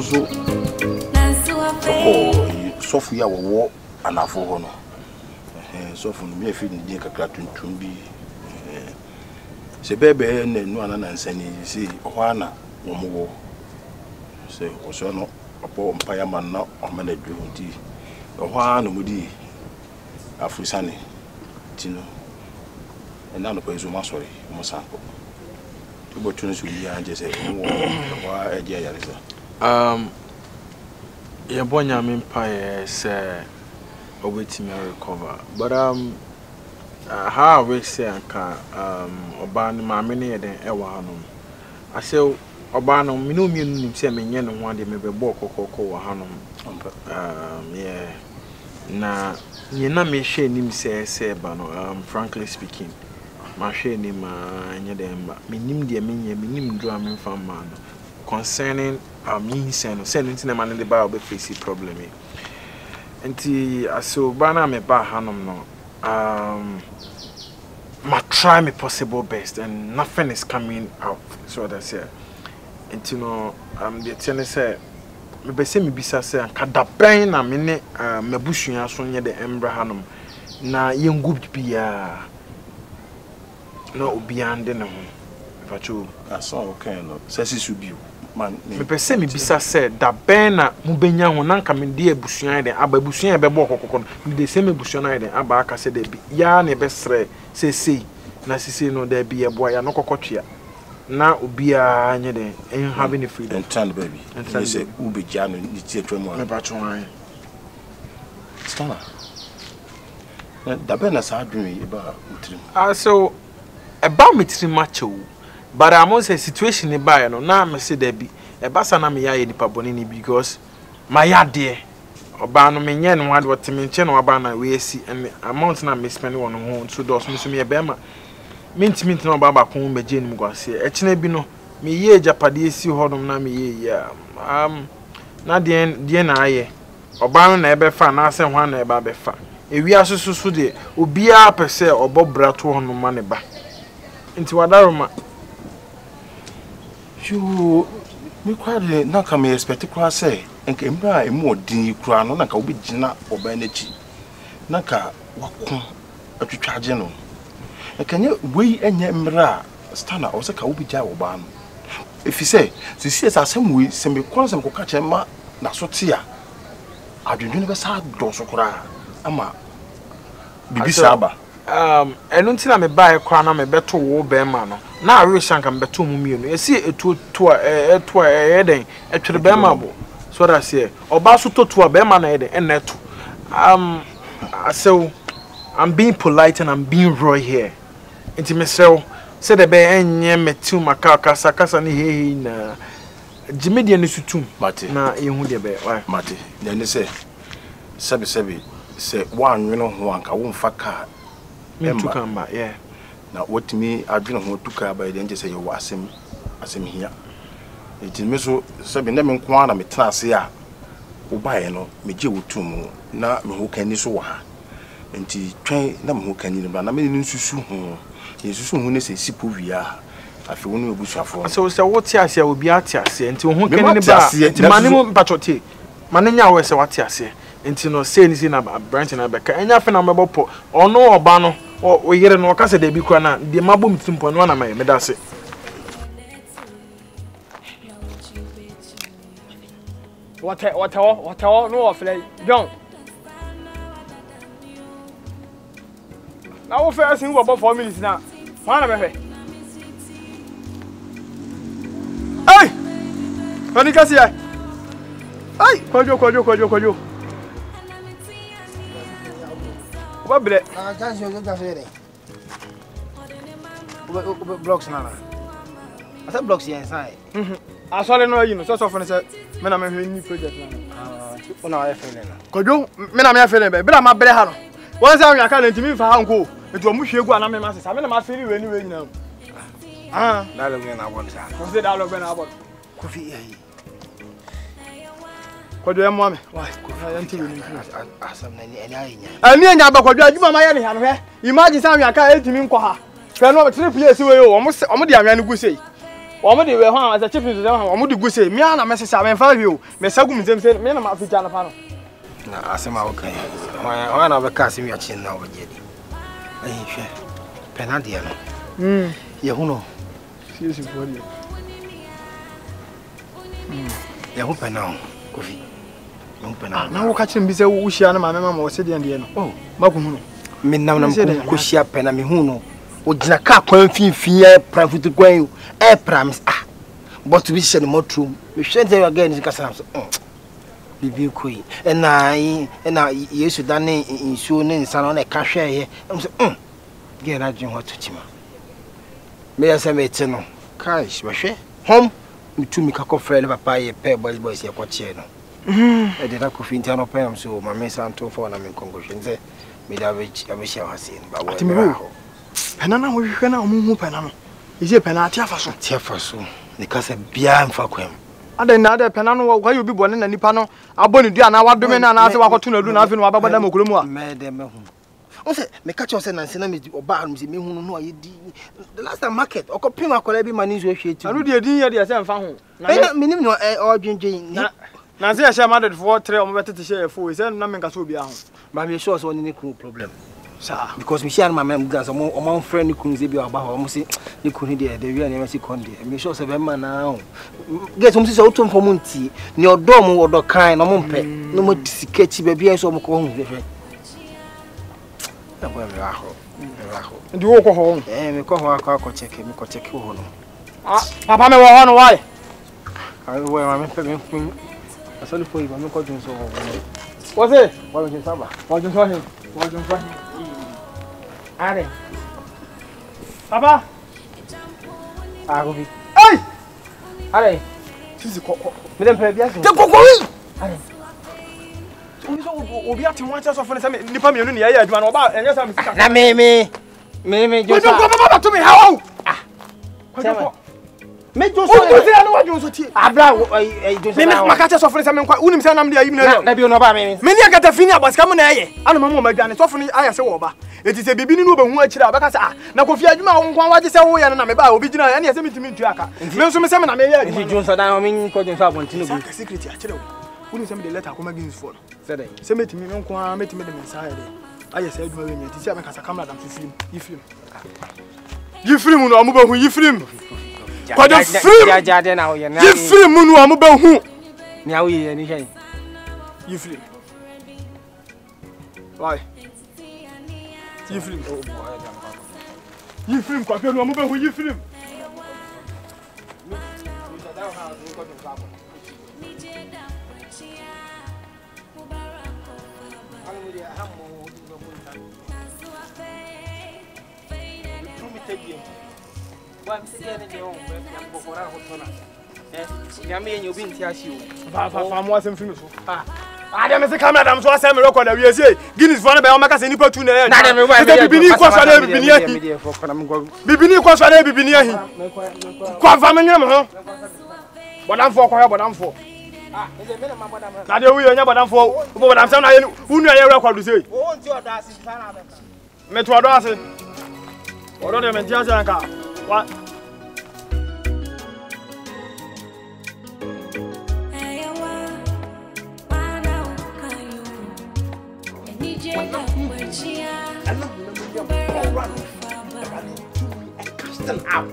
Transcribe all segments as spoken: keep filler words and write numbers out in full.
nso sofu ya wo anafo ho no eh sofu no me afi ni die kakra tuntum bi se bebe na nu ana na nsani si ho ana wo mo wo se o so no apo mpa ya man na o me na dwe nti ho ana mo di afusane tino ena no pezo ma sori mo sanko to bo tuno so bi anje se wo wa eje ya reza um yeah, born a mean pie, sir, awaiting me recover. But, um, how we say, I can, um, Oban, my many than Ewanum. I say, Obanum, me no mean, say, me, and one day maybe walk or cocoa hanum. Um, yeah. Now, you know, me shame him, say, say, Bano, um, frankly speaking. My shame him, and yet, me name the minion, me name drumming from man. Concerning our means and sending to the man in the bar, facing problem. And the aso banner me bar hanum no. Um, I try my possible best, and nothing is coming out. So that's it. And you know, um, the attorney said, me bese me bisa say, and kadapain na mene me bushin asonya the embra hanum na yengu biya na obiande na hum. Pacho, aso okay no. Sesi subiu. Man, me pese me bisa said da bena mubenya ho nanka me de abusuan den aba abusuan e be bo kokokon me de se me abusuan den aba aka se da bi ya na be sre sesei na sesei no da bi e bo ya no kokotwea na obi a anye den en have any freedom and stand baby and say ubi ja no ni tie twemu me ba twan stana da bena sa adwun e ba utrim ah so eba mitrim macho. But I'm also a situation in Bayern. No, now I say there be a basana me yae di pabonini because my idea about no many and one what me chen or bana we see and amount na me spend one on so does me so me bema mint mint no baba kun be jeni mgo ase e chine bi no me ye japade si hodom na me ye ya um na den den na aye oban na e be fa na ase ho na e ba be fa ewi asusu su de obi a pese obo brato ho no ma ne ba nti wadaroma. You me quite not come here, expect to say, and came by a more dingy crown, like a witchina or banechi. Naka, what a trageno. And can you weigh any embra, Stana, or Sakawi Jawaban? If you say, this is as some way, send me calls and cocachema, Nasotia. I do never saw Dosokora, Ama Bibisaba. Um, I don't think I'm a buyer crown, I'm a better war bear man. Now I wish I can be two million. You see, it to a to a heading at the Bemabo. So that's here. Or Basuto to a Beman head and net. Um, so I'm being polite and I'm being roy here. Into myself, said the bear and yam me to my carcass, Sakasani here. Jimmy, the news to Matty. Now you would be Matty. Then they say, Sabi Sabi, say one, you know, one, I won't fuck her. Me to come back, yeah. Now what me I do not want to care by then just say you were same as him here. It is me so seven them and quana me transia Ubayano, me jill two more, not me who can this or her. And tea train them who can even ban a million soon. Yes, soon is a sipuvia. I feel no bush for. So, sir, what I say will be at Tiassi until who can any bass, yet Manimo Patrotti. Manina was what I say, until no say anything about Branch and Abeka, and nothing about Port or no or Bano. Oh, we hear no case de bi kwana de mabom three point one amaye me dase. What what what what no ofle John. Now we first in about four minutes now. Fana be fe. Hey! Fani kasi ai. Ai, kojo kojo kojo kojo. What bread? I can't see you today. What blocks now? I said blocks inside. I saw no you know. So so funny said, "Me na me new project now." Ah, you na me feeling now. Kojo, me na me feeling be. Be na ma bread ha no. One say we aka lenti me fa ha nko. E do mu hwegu ana me ma se. Me na ma feeling we ni we nyina. Ah, that log na abon sa. Ko se that log na abon. Ko fi eh. Kodo ya muame. Why? Kodo ya ntiri ni. Asam na ni eni anya. Ani anya ba kodo adwuma ma ya ne hanu he. Imagine sam ya ka etimi nko ha. Fe no be three place we yo. Omo omo di anwa ne gusei. Omo de we ho an asa chief nso dem ho omo de go say me na me sesa me fa hwe o me sagum zem say me na ma fija na fa no na asema wo kan ho na be ka se wi a chin na wo je di eh hwe penalty no mm ye ho no si si fo ni mm ye ho penalty ko fi no penalty na wo ka chin bi say wo hia na ma me ma wo se de de no oh ma ko hu no me nam nam ko hia penalty me hu no o dina ka kwan finfin e private kwan e promise ah but we share the motor we share there again is kasam so bibi koi e na e na yesu dan ni insu ni nsan na ka hwe ye am so get that jin what chima me ya se me ti no cash we hwe home we tu mi ka ko frele papa ye pe boys boys ye ko che no e de na ko fin ti no pe am so ma me san to for na me congregation say me da we am share hasin ba wo Penana we hwe na omu penana. Ije penati afaso. Ti afaso. Ne ka se bia mfa kwem. Ada na ada penana wo kwa yobi bone na nipa no aboni du ana wadome na na ase wakoto na du na afi no ababada makolomu a. Me de me hu. O se me ka cho se na se na me oba anu se me hu no aye di. The last time market okopim akola bi mani zo hwe ti. Anu de din ya de se mfa ho. Na me nim no odwendwen. Na na se ya sha madad for three omo betete she four. Se na me ka so bia ho. Ba me sure so ni ne ku problem. Sir, because we share my mem dance among among friend who is about almost the Kunidia, the real Embassy Condi, and we show seven man now. Get some so to Monty, near Dom or the kind of Mompet, no more sketchy baby, and so on. And you walk home, and we call our car check him, check home. Papa, me on why? I wear my family. I saw the food, I'm not calling so. What's it? What was your summer? What was your him? What was your him? Are Papa Agobi Hey Are Tisi kokko me dem pere biaso Te kokko wi Are Oni so obi ati won acha so fo ni se ni pa mienu ni ya aduma na oba enye sa mi sika Na me me me me jo sa Ko ko baba to me how Ah Ko ko Me jo so O ti anu wa jo so ti Abra e jo so Me me maka acha so fo ni se me kwa unim se na me de ayi mi na Na bi onu oba me me Me ni agata fini abaska mo na ye Anu ma mo ma dwane so fo ni aya se wo oba It is a baby no be hu akira abaka sa na kofia adwuma wo nkwan waje se wo ye na me ba obi gina ya na se mitimi ntuaka me nso me se me na me ye adwuma nti Johnson dan me ko Johnson abon tinu bi secret akira wo woni se me de letter akoma gins for se den se mitimi me nkwan mitimi de mensa ya de aye se adwuma we nya ti se abaka sa camera dam film yi film yi film no amu be hu yi film ko de film ya ja de na wo ye na yi film no amu be hu ni awu ye ni hwen yi film why You film. You film. Quoi que nous amusions pour you film. I don't know the camera, I'm so I'm rock on the U S A. Guinness for the Bahamaka, any part to the end. Bibini Quasade, Bibini, Bibini Quasade, Bibini, Quavamina. But I'm for, but I'm for. Ah, is it minimum, but I'm not. We are never done for, but I'm saying, who know your record to say? Oh, your dance is Panama. Metro Dawson. Or don't even judge a car. What? Out.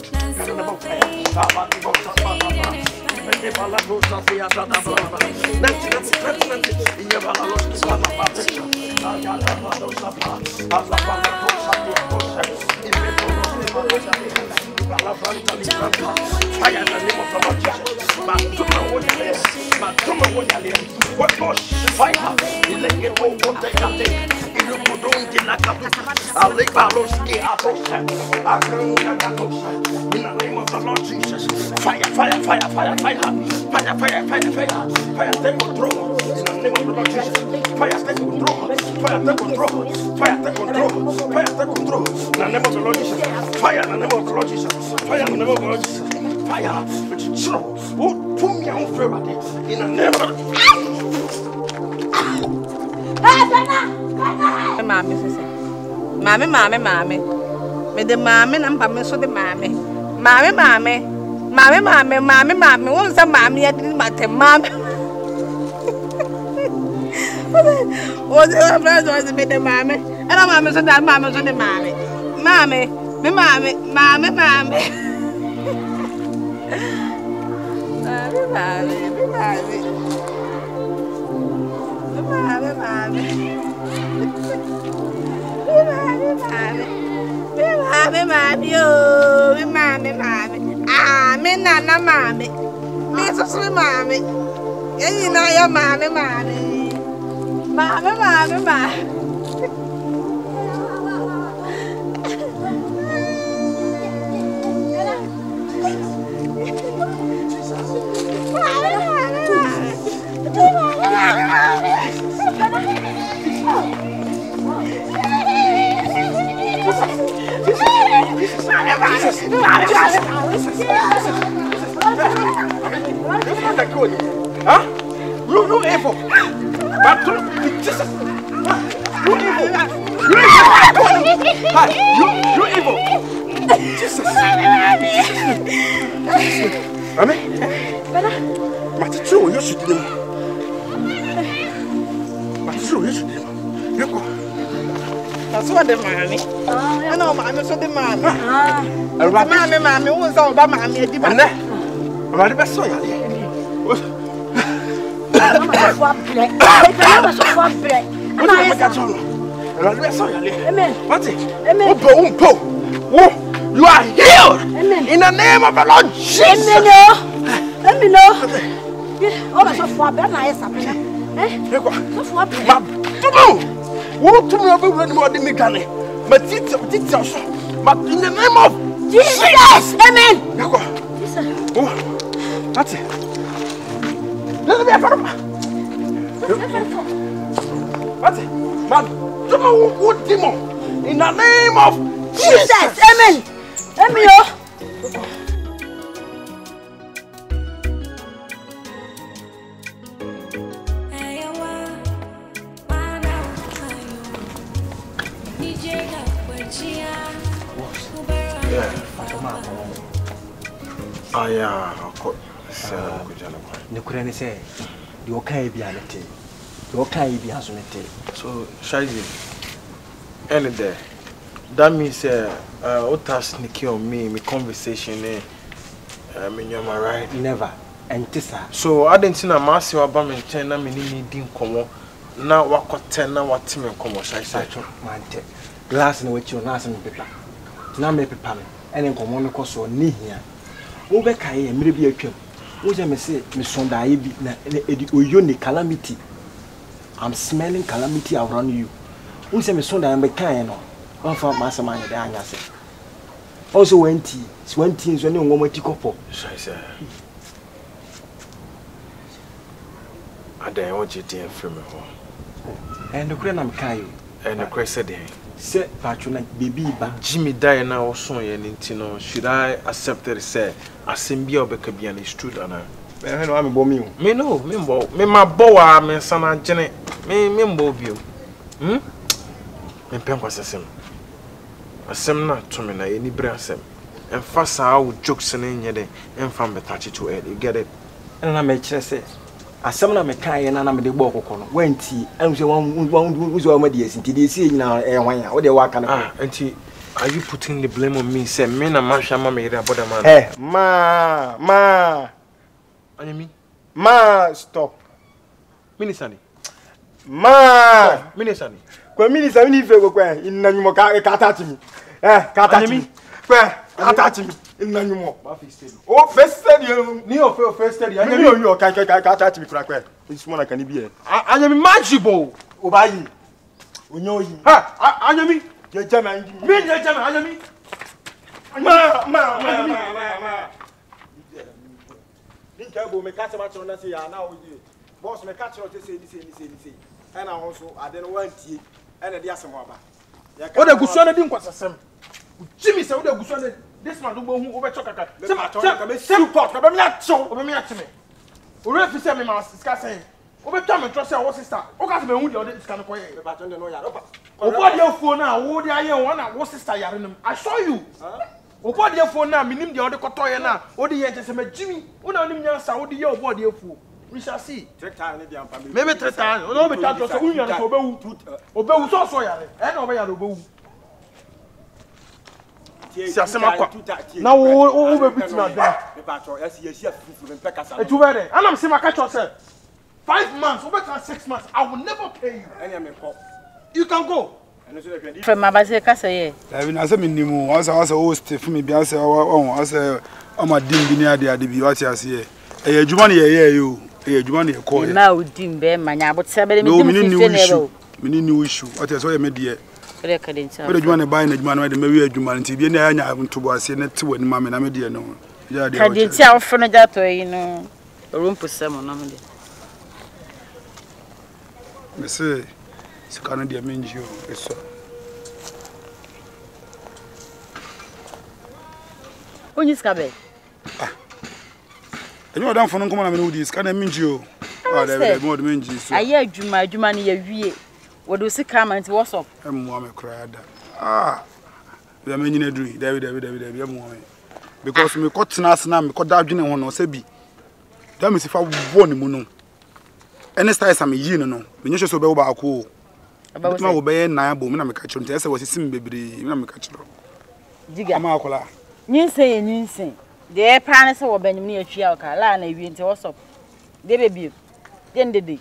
I lick my roski, I toast him. I can't toast him. In the name of the Lord Jesus, fire, fire, fire, fire, fire, fire, fire, fire, fire, fire, fire, take control. In the name of the Lord Jesus, fire, take control, fire, take control, fire, take control, fire, take control. In the name of the Lord Jesus, fire, in the name of the Lord Jesus, fire, in the name of the Lord Jesus, fire, which is true. Who put me on favorite? In the name of the Lord Jesus. Mame, mame, mame. Me de mame, I'm so de mame. Mame, mame. Mammy, mammy, mammy, mammy, what's the mammy? I didn't matter, mammy. What's the brother was a bit of mammy? And I'm mamma's and that mamma's on the mammy. Mammy, me mammy, mammy, mammy. Mammy, mammy, mammy. Mammy, mammy. Mammy, mammy. Mammy, mammy, oh, mammy, mammy. Ah, me nana, mammy. Me sister, mammy. You know your mammy, mammy. Mammy, mammy, mammy. Mammy, mammy, who's all about mammy? I'm not a soul. I'm not a swap break. I'm not a swap break. I'm not a soul. Amen. What's it? Amen. Boom, boom. You are healed. Amen. In the name of the Lord Jesus. Amen. Let me know. Oh, that's a swap. I'm not a swap. Eh? Look what swap. Boom. What to me over when more than me can. But it's also. But in the name of Jesus! Jesus! Amen! Jesus! Oh, that's it. Let me have a look. That's it. But good demon. In the name of Jesus! Jesus! Amen! Amen! Amen. I am going to say, you can't be anything. You can't be anything. So, Shadi, any day, that means uh, what has sneaky on me, my conversation, eh? I mean, you're my right. Never. And this, so I didn't see a massive album in ten, I mean, you didn't come on. Now, what got ten, now what team and come on, Shadi? Glass in which you're not in paper. Now, maybe, Pam, and then come on because you're near here. Over Kay, maybe a chip. What I may say, Miss Sonda, I calamity. I'm smelling calamity around you. Who's a Miss Sonda and Mecano? One for Master Mind, I say. Also, when tea, twenty is only one more tick up. I don't want you to infirm. And the crane I'm Kayo, and the crest day. Say, Patrick, baby, but Jimmy Diana or Sonia Nintino, should I accept that? Say, I seem be a Beccabian is true, and I'm a bomb you. Me no, Mimbo, me my boa, me son, and Janet, me Mimbo, you. Hm? Me Pempas, as him. Assemna to me, any brassem, and fast I would joke sending yet and found the touchy to it, you get it. And I may chess it. Assemna me kai and I'm the boko when tea and the one who's already is indeed seeing now and what they walk on. Ah, auntie, are you putting the blame on me? Say, men and marsha made a bottom man. Eh, ma, ma, and you mean? Ma, stop. Minisani. Ma, Minisani. Well, Minisani, if you go in Nanuka, Catachim. Eh, Catachim. Where? Catachim. No more. Oh, first study, Neo, first study. I know you are catching me crack. This one I can be. I am magical. Obayi. We know you. Ha! I am me. Your German. Me, your German. I am me. Ma, ma, ma, ma, ma, ma. Dinka, we catch a match on that. See, I now with you. Boss, we catch on this. See, this, this, this. And I also, I don't want you. And I dare some more. What the good son of him was a son. Jimmy said, what the good son of. This man don't move over chocolate. Some are talking. Some pot. But me not show. But me not me. We refuse to be mass. It's crazy. We don't even trust our sister. We can't be with the other. It's kind of crazy. We don't know yet. We bought your phone now. We are here. One our sister. I saw you. Obo de fo na minim de odekotoye na odi ye chese ma jimi una onim nyansa odi ye obo de fo we shall see tretane de ampa me me tretane no me tato so unya na obewu obewu so so yare e na obeya obewu si asema kwa na wo wo be bitima da me bato ya si ya si afufu me peka sa e tu be de anam se maka cho se five months over six months I will never pay you any me call you can go. From my base, Cassaye. I mean, as a minimum, as I was host for me, as I was a Amadin Binia, the Biatia, a Jumani, a you, a Jumani, a call. Now, Dim Bear, my now, but seven million new issue. Many new issue, what is all a media. Recording, so you want to buy a man, the Maria Jumanity, and I haven't to was in it to when Mamma Media. No, I didn't tell from that way, you know, a room for someone. Monsieur. It's kind of the amend you. When you scabbed? Ah. You know, down for no common with this kind of mind you. Oh, they're more minges. I hear you, my Jumani, a year. What do you come and what's up? I'm warm, cried. Ah, we are making a dream, David, David, David, we are warm. Because we caught Snasnam, caught Dabjin and one or Sebi. That means if I won him, no. And it's time, you know, when you should so about cool. But my obey Nabo, Minamicacho, and Tessa was a simple baby, Minamicacho. Digamacola. Ninsay, Ninsay. Their parents were bending near Chiaca, Lana, into us up. They rebuke. Then the day.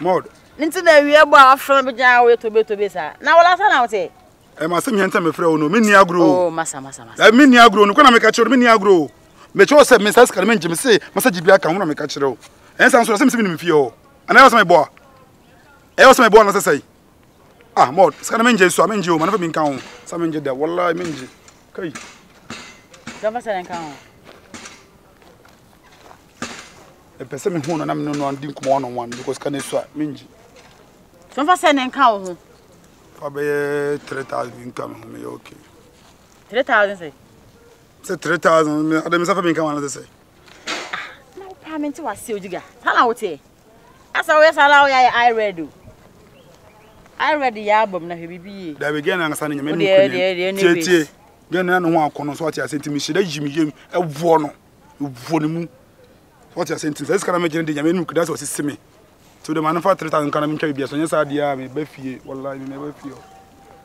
Maud. Into the real bar from the Jawa to Betobesa. Now, last time I'll say. I must send me a friend, no miniagro. Oh, Massa, Massa. I miniagro, no Conamicacho, miniagro. Metro said, Miss Ascalman, Jim say, Massa Gibiaca, Conamicacho. And some sort of something with you. And I was my boy. I was my boy, as I say. Ah, Maud, Scaramenge, so I mean, you, never been count. Some there, well, I mean, you. Okay. A person who and I'm no one on one because can swap minji. Don't pass an encounter. Probably three thousand income, okay. Three thousand, say. Say three thousand, I don't have been coming, as I say. No, I mean, to a soldier. Hello, tea. As always, allow I read. I read the album. They began understanding me. Then I know what I sent to me. She did Jimmy a warning. What I sent to this kind of making the Yamen, that's what it's me. To the manufacturer and economic ideas, and yes, I am a fee. Well, I never feel.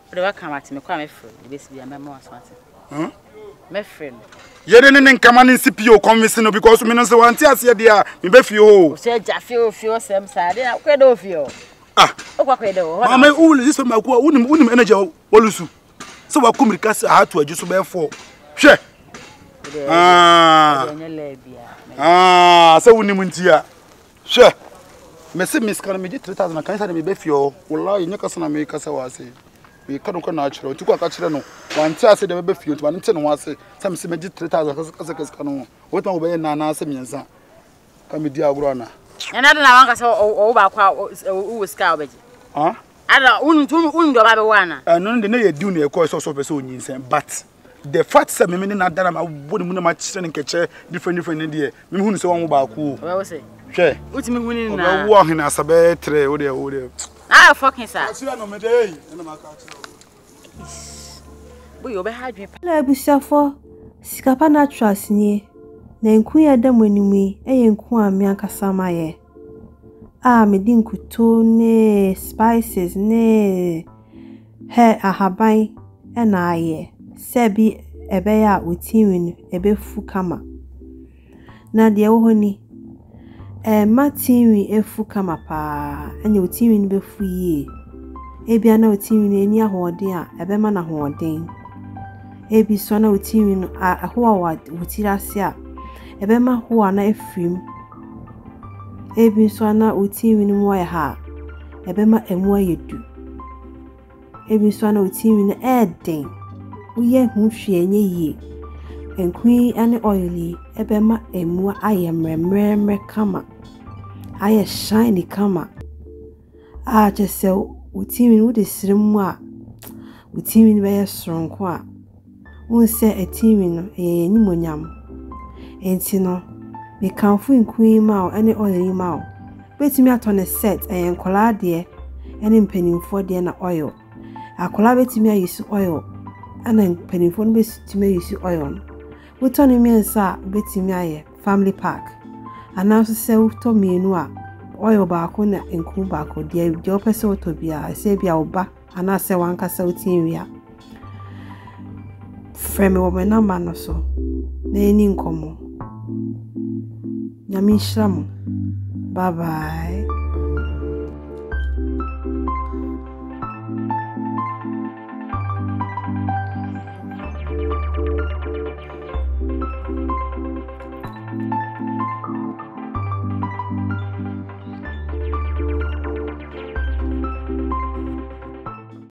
But I come at me, come for this be a memoir. My friend. You didn't come and see you commission because Minister Wantias, dear, me bef you. Said Jaffio, few some side, I quit off you. Ah, oh, my own is my wooden wooden manager, Walusu. So I come because I had to adjust to for. Sure. Ah, ah, so we need to. Sure. Miss Miss Carmidge, three thousand, I can't say me bef you. Well, you never saw me because I was. We can't go natural. To go natural, no. One chance they will be few. One chance no one say. Some say magic three thousand. Some say canoe. What man will be nana say mianza? Can be diagrama. And I don't know what say. Oh, about who was cowbed? Huh? I don't. Un, un, un. Do I be one? I know the name you do. You call so so person mianza. But the fact say me me na dara ma would me na ma children in keche different different idea. Me who say one about who? What was it? Che. What me who na? Oba wo ahina sabe tre. Ode ode. Ah, fucking sir. But you be hard me. Na busafo, sikapa na trust ni. Na nkun ya da manimi, eye nkun ami ankasa maye. Ah, me di nkuto ne spices ne. He ahaban e na aye. Sebi ebe ya utiwin ebe fu kama. Na de wo honi. Eh matinwi efu kama pa anye otinwi ni befu ye ebi ana otinwi ni eni ahoden a ebe ma na hoden ebi so na otinwi no ahoa wa otirase a ebe ma hoa na efrim ebi so na otinwi ni mo ha ebe ma emu ayedu ebi so na otinwi ni eden uye hunhwe enye ye enkwi ane oily ebe ma emu ayemremremre kama aye shiny kama a chese utimi wo de siremu a utimi ni be sronko a unse etimi no eye ni monyam enti no be kanfu nkwi ma o ane oily ma o betimi atone set eye nkola de ene mpanimfo de na oil akola betimi ayisu oil and penifon be to me use oil. We turn him in, sir, Betty family pack. And now, so to me, oil barcona and Kumbaco, dear Jopeso to be a Sabia Oba, and I say one castle tearia. Frame over no man or so, Nain Como Yamish Bye bye.